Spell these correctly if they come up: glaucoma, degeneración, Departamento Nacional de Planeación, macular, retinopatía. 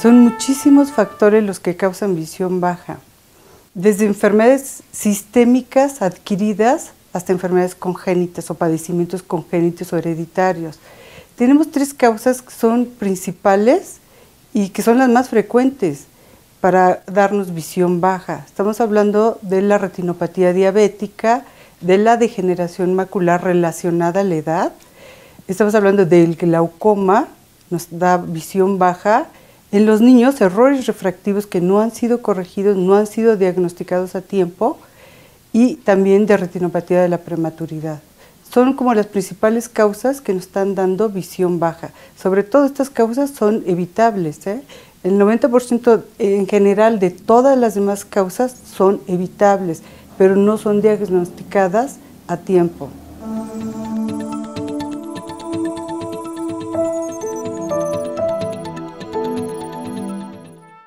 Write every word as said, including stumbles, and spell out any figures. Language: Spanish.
Son muchísimos factores los que causan visión baja, desde enfermedades sistémicas adquiridas hasta enfermedades congénitas o padecimientos congénitos o hereditarios. Tenemos tres causas que son principales y que son las más frecuentes para darnos visión baja. Estamos hablando de la retinopatía diabética, de la degeneración macular relacionada a la edad, estamos hablando del glaucoma, nos da visión baja. En los niños, errores refractivos que no han sido corregidos, no han sido diagnosticados a tiempo, y también de retinopatía de la prematuridad. Son como las principales causas que nos están dando visión baja. Sobre todo estas causas son evitables, ¿eh? El noventa por ciento en general de todas las demás causas son evitables, pero no son diagnosticadas a tiempo.